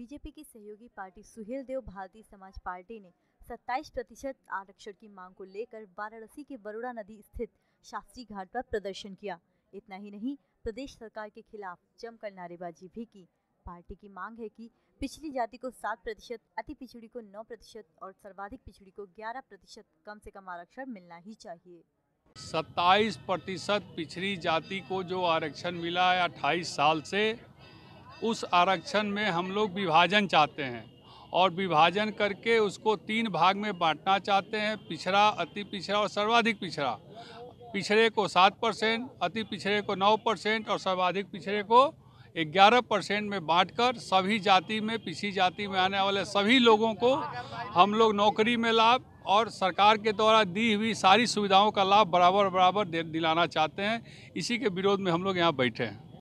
BJP की सहयोगी party Suheldev Bharatiya Samaj party ने 27% आरक्षण की मांग को लेकर वाराणसी के वरुणा नदी स्थित शास्त्रीय घाट पर प्रदर्शन किया। इतना ही नहीं, प्रदेश सरकार के खिलाफ जमकर नारेबाजी भी की। पार्टी की मांग है कि पिछड़ी जाति को 7%, अति पिछड़ी को 9% और सर्वाधिक पिछड़ी को 11% कम से कम आरक्षण मिलना ही चाहिए। 27% पिछड़ी जाति को जो आरक्षण मिला है 28 साल से, उस आरक्षण में हम लोग विभाजन चाहते हैं और विभाजन करके उसको 3 भाग में बांटना चाहते हैं, पिछड़ा, अति पिछड़ा और सर्वाधिक पिछड़ा। पिछड़े को 7%, अति पिछड़े को 9% और सर्वाधिक पिछड़े को 11% में बांटकर सभी जाति में, पिछड़ी जाति में आने वाले सभी लोगों को हम लोग नौकरी में लाभ और सरकार के द्वारा दी हुई सारी सुविधाओं का लाभ बराबर दिलाना चाहते हैं। इसी के विरोध में हम लोग यहाँ बैठे हैं।